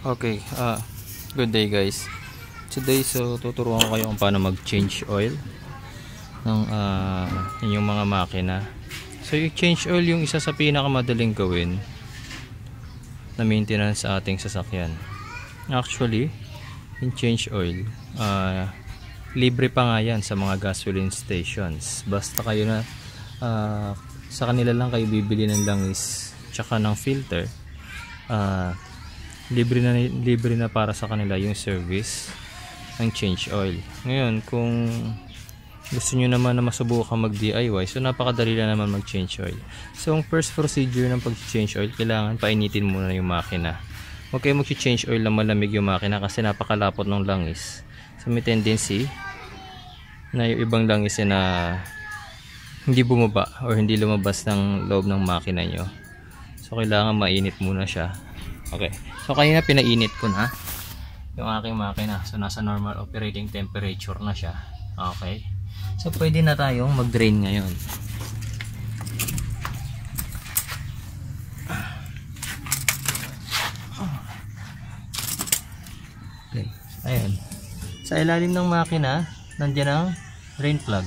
Okay, good day guys. Today, tuturuan ko kayo kung paano mag-change oil ng inyong mga makina. So, yung change oil yung isa sa pinakamadaling gawin na maintenance sa ating sasakyan. Actually, yung change oil, libre pa nga yan sa mga gasoline stations. Basta kayo na, sa kanila lang kayo bibili ng langis tsaka ng filter. Libre na para sa kanila yung service ng change oil. Ngayon, kung gusto nyo naman na masubukan mag DIY, so napakadali na naman mag change oil. So ang first procedure ng pag change oil, kailangan painitin muna yung makina. Huwag kayo mag change oil na malamig yung makina kasi napakalapot ng langis. So may tendency na yung ibang langis na hindi bumaba o hindi lumabas ng loob ng makina nyo. So kailangan mainit muna siya. Okay. So kanina pinainit ko na yung aking makina. So nasa normal operating temperature na siya. Okay. So pwede na tayong mag-drain ngayon. Okay. Ayan. Sa ilalim ng makina, nandiyan ang drain plug.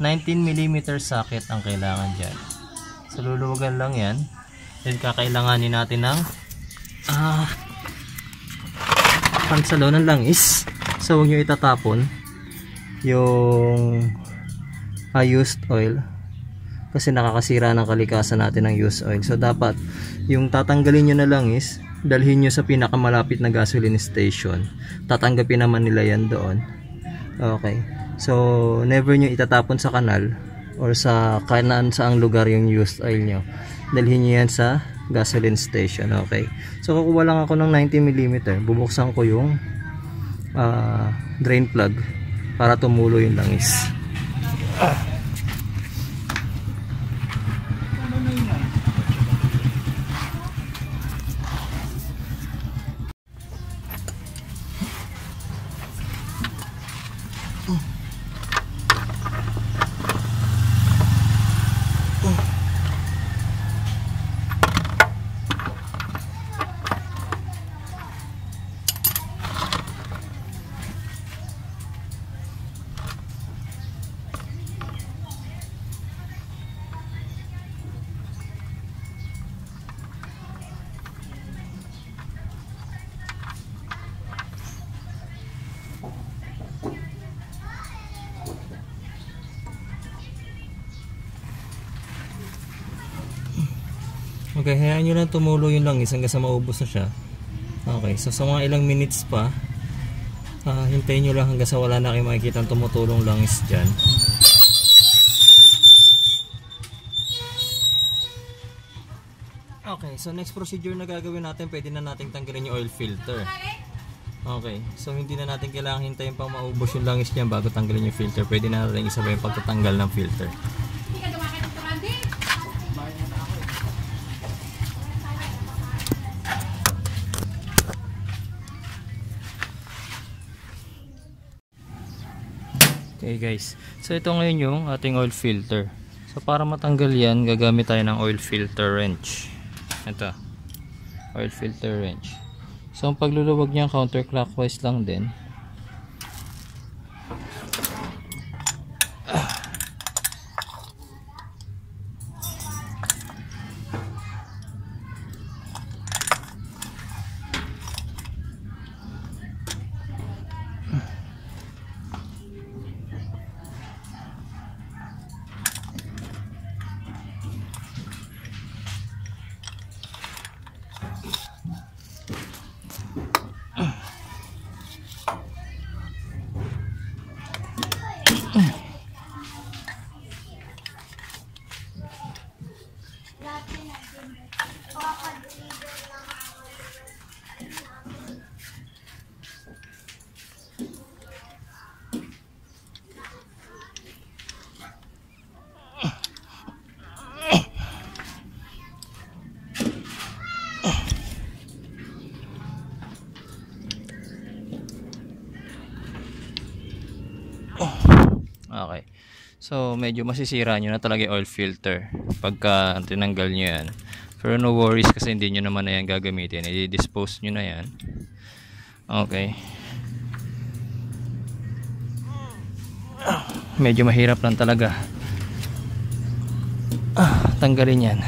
19 mm socket ang kailangan dyan. So luluwagan lang yan. Then kakailanganin natin ng pansalo ng langis. So huwag nyo itatapon yung used oil kasi nakakasira ng kalikasan natin ng used oil. So dapat yung tatanggalin nyo na langis, dalhin nyo sa pinakamalapit na gasoline station. Tatanggapin naman nila yan doon. Okay, so never nyo itatapon sa kanal or sa kanaan saang lugar yung used oil nyo. Dalhin nyo yan sa gasoline station. Okay, so kukuha lang ako ng 90 mm, bubuksan ko yung drain plug para tumulo yung langis. Okay, hayaan nyo lang tumulo yung langis hanggang sa maubos na siya. Okay, so sa mga ilang minutes pa, hintayin nyo lang hanggang sa wala na kayo makikita ang tumutulong langis dyan. Okay, so next procedure na gagawin natin, pwede na natin tanggalin yung oil filter. Okay, so hindi na natin kailangan hintayin pang maubos yung langis niya bago tanggalin yung filter. Pwede na natin isabay yung pagtatanggal ng filter. Okay guys, so ito ngayon yung ating oil filter. So para matanggal yan, gagamit tayo ng oil filter wrench. Ito, oil filter wrench. So ang pagluluwag niya counterclockwise lang din. Okay. So medyo masisira nyo na talaga yung oil filter pagka tinanggal nyo yan. Pero no worries kasi hindi nyo naman na yan gagamitin. I-dispose nyo na yan. Okay. Medyo mahirap lang talaga. Tanggalin yan.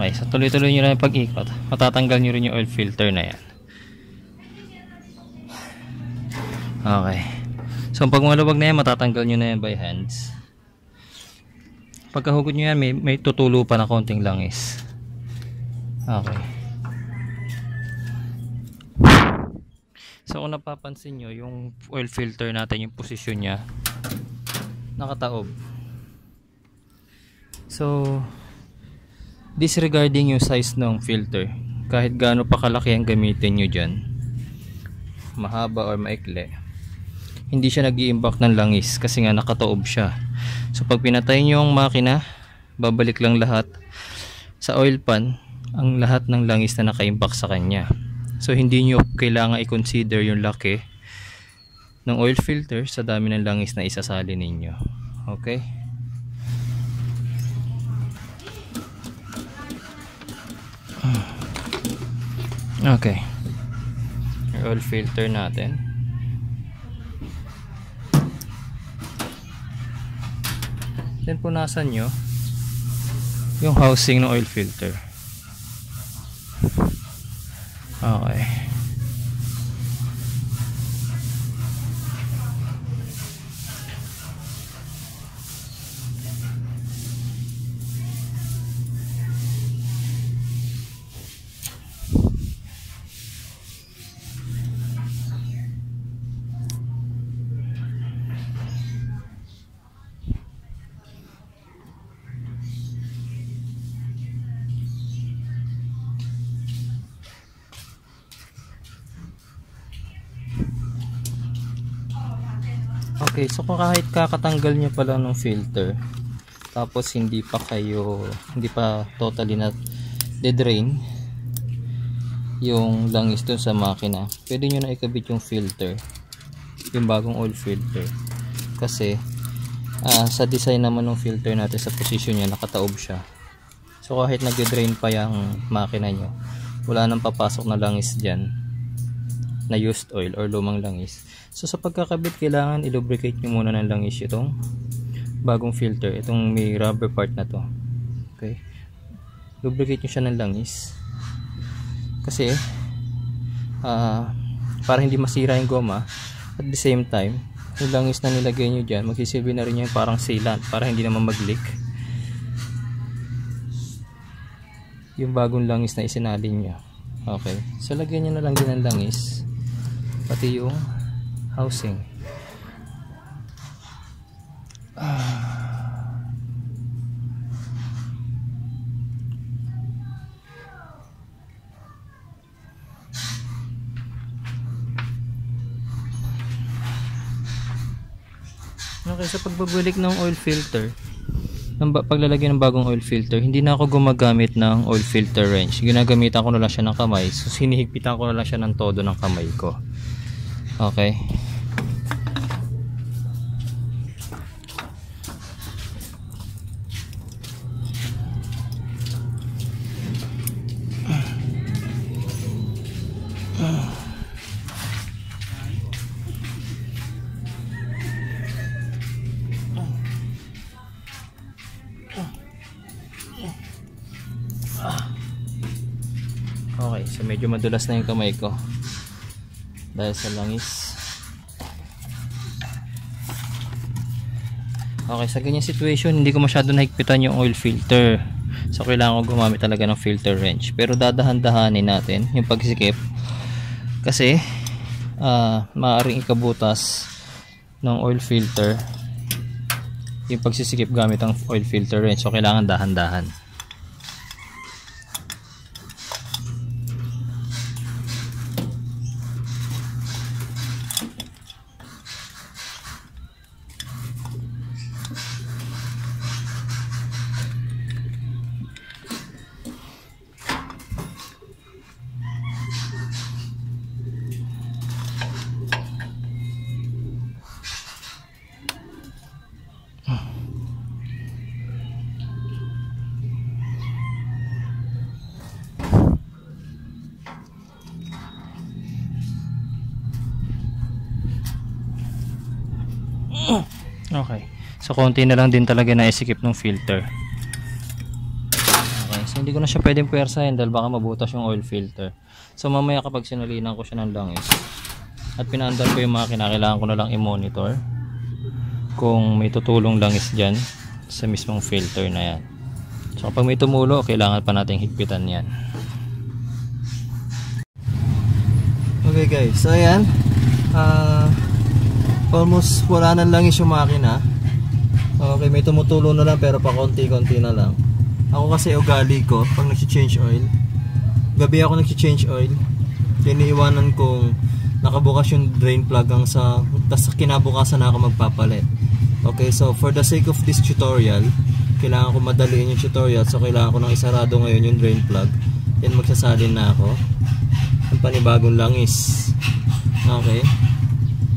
Okay, so tuloy-tuloy nyo lang yung pag-ikot. Matatanggal nyo rin yung oil filter na yan. Okay. So pag malubag na yan, matatanggal nyo na yan by hands. Pagkahugot nyo yan, may tutulo pa na konting langis. Okay. So kung napapansin nyo, yung oil filter natin, yung posisyon nya, nakataob. So disregarding yung size ng filter, kahit gaano pa kalaki ang gamitin nyo dyan, mahaba or maikli, hindi siya nag-i-impact ng langis kasi nga nakataob siya. So pag pinatay nyo ang makina, babalik lang lahat sa oil pan, ang lahat ng langis na naka-impact sa kanya. So hindi nyo kailangan i-consider yung laki ng oil filter sa dami ng langis na isasali ninyo. Okay. Okay, yung oil filter natin. Then punasan nyo yung housing ng oil filter. Okay. Okay, so kung kahit kakatanggal nyo pala ng filter, tapos hindi pa totally na de-drain yung langis dun sa makina, pwede nyo na ikabit yung filter, yung bagong oil filter, kasi sa design naman ng filter natin, sa position nya, nakataob siya. So kahit nag-drain pa yung makina nyo, wala nang papasok na langis dyan na used oil or lumang langis. So sa pagkakabit, kailangan i-lubricate nyo muna ng langis itong bagong filter, itong may rubber part na to. Okay, lubricate nyo siya ng langis kasi para hindi masira yung goma, at the same time yung langis na nilagay nyo dyan, magsisilbi na rin yung parang sealant para hindi naman mag-leak yung bagong langis na isinalin nyo. Okay, so lagyan nyo na lang din ng langis pati yung housing. Okay, sa pagbabalik ng oil filter, ng paglalagay ng bagong oil filter, hindi na ako gumagamit ng oil filter wrench. Ginagamitan ko na lang siya ng kamay. So sinihigpitan ko na lang siya ng todo ng kamay ko. Okay. Okay, so medyo madulas na yung kamay ko dahil sa langis. Okay, sa ganyan situation, hindi ko masyado nahigpitan yung oil filter, so kailangan ko gumamit talaga ng filter wrench. Pero dadahan-dahanin natin yung pagsikip kasi maaaring ikabutas ng oil filter yung pagsisikip gamit ang oil filter wrench, so kailangan dahan-dahan. Okay. So, konti na lang din talaga na-skip ng filter. Okay. So, hindi ko na siya pwedeng puwersahin dahil baka mabutas yung oil filter. So, mamaya kapag sinalinan ko siya ng langis at pinaandar ko yung makina, kailangan ko na lang i-monitor kung may tutulong langis dyan sa mismong filter na yan. So, kapag may tumulo, kailangan pa nating higpitan yan. Okay guys, so ayan, almost wala na langis yung makina. Okay, may tumutulo na lang pero pa konti-konti na lang. Ako kasi ugali ko, pag nag-change oil, gabi ako nag-change oil, iniiwanan kong nakabukas yung drain plug hanggang sa, tas kinabukasan na ako magpapalit. Okay, so for the sake of this tutorial, kailangan ko madaliin yung tutorial, so kailangan ko nang isarado ngayon yung drain plug. Yan, magsasalin na ako ng panibagong langis. Okay,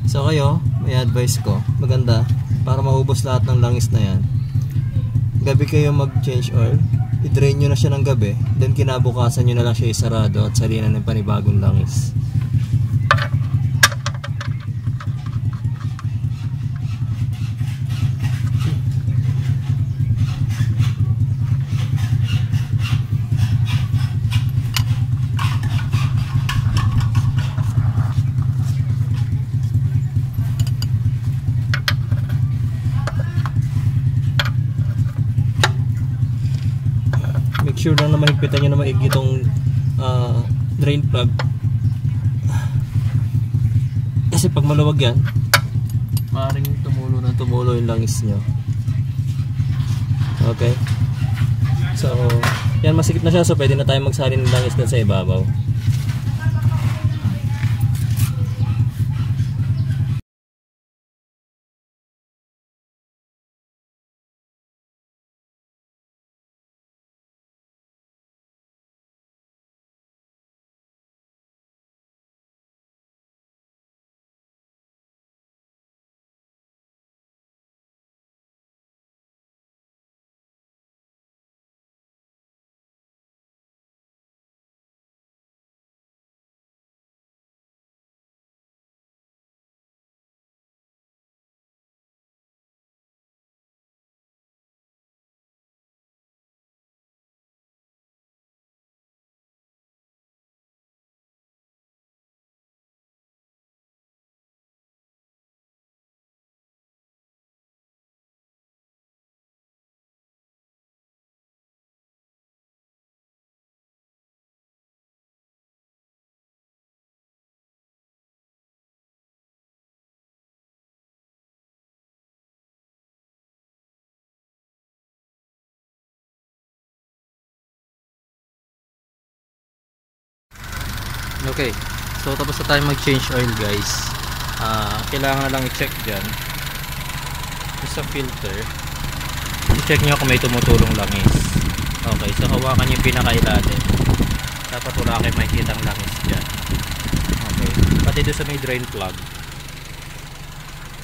so kayo, may advice ko maganda para maubos lahat ng langis na yan. Gabi kayo mag change oil, i-drain nyo na siya ng gabi, then kinabukasan nyo na lang siya isarado at salinan ng panibagong langis. Sure lang na mahigpitan nyo na maigi itong drain plug, kasi pag maluwag yan maaaring tumulo yung langis nyo. Okay, so yan, masikip na siya, so pwede na tayo magsalin ng langis dun sa ibabaw. Okay, so tapos na tayo mag-change oil guys. Kailangan na lang i-check dyan sa filter, i-check nyo kung may tumutulong langis. Okay, so hawakan nyo yung pinakailalim, dapat wala kayo makikita ang langis dyan. Okay, pati doon sa may drain plug,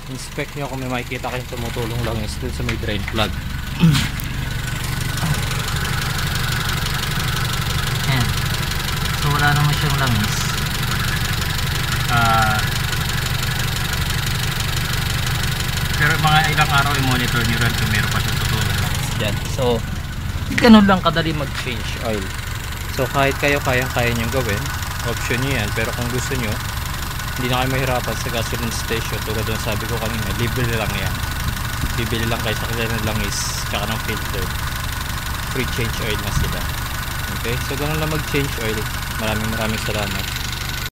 inspect nyo kung may makikita kayong tumutulong langis doon sa may drain plug. Wala naman siyang langis. Pero mga ilang araw i-monitor nyo rin kung meron pa siyang tutulong langis dyan. So, ganun lang kadali mag-change oil. So, kahit kayo kaya nyo gawin, option nyo yan. Pero kung gusto nyo, hindi na kayo mahirapan sa gasoline station. Tulad doon sabi ko kanina, libre lang yan. Bibili lang kayo sa kanya ng langis tsaka ng filter. Free change oil na sila. Okay, so ganun lang mag-change oil. Maraming salamat.